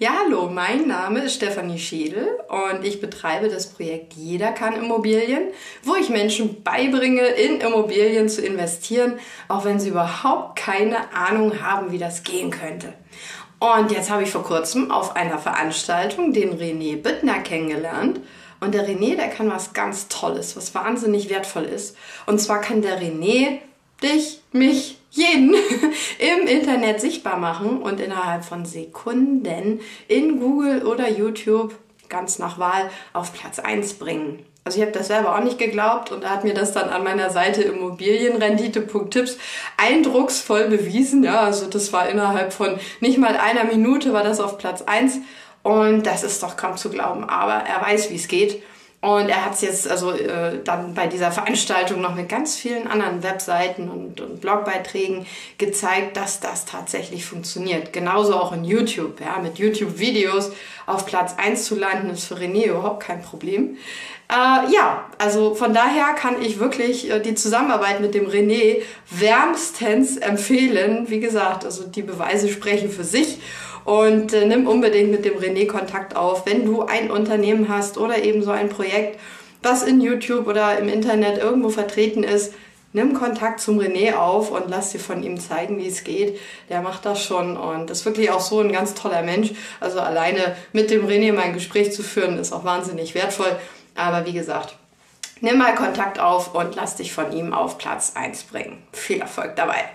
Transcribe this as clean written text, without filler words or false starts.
Ja, hallo, mein Name ist Stefanie Schädel und ich betreibe das Projekt Jeder kann Immobilien, wo ich Menschen beibringe, in Immobilien zu investieren, auch wenn sie überhaupt keine Ahnung haben, wie das gehen könnte. Und jetzt habe ich vor kurzem auf einer Veranstaltung den René Büttner kennengelernt. Und der René, der kann was ganz Tolles, was wahnsinnig wertvoll ist. Und zwar kann der René dich, mich, jeden im Internet sichtbar machen und innerhalb von Sekunden in Google oder YouTube, ganz nach Wahl, auf Platz 1 bringen. Also ich habe das selber auch nicht geglaubt und da hat mir das dann an meiner Seite Immobilienrendite.tips eindrucksvoll bewiesen. Ja, also das war innerhalb von nicht mal einer Minute war das auf Platz 1. Und das ist doch kaum zu glauben, aber er weiß, wie es geht. Und er hat es jetzt also dann bei dieser Veranstaltung noch mit ganz vielen anderen Webseiten und Blogbeiträgen gezeigt, dass das tatsächlich funktioniert. Genauso auch in YouTube. Ja, mit YouTube-Videos auf Platz 1 zu landen, ist für René überhaupt kein Problem. Ja, also von daher kann ich wirklich die Zusammenarbeit mit dem René wärmstens empfehlen. Wie gesagt, also die Beweise sprechen für sich. Und nimm unbedingt mit dem René Kontakt auf, wenn du ein Unternehmen hast oder eben so ein Projekt, was in YouTube oder im Internet irgendwo vertreten ist. Nimm Kontakt zum René auf und lass dir von ihm zeigen, wie es geht. Der macht das schon und ist wirklich auch so ein ganz toller Mensch. Also alleine mit dem René mal ein Gespräch zu führen, ist auch wahnsinnig wertvoll. Aber wie gesagt, nimm mal Kontakt auf und lass dich von ihm auf Platz 1 bringen. Viel Erfolg dabei!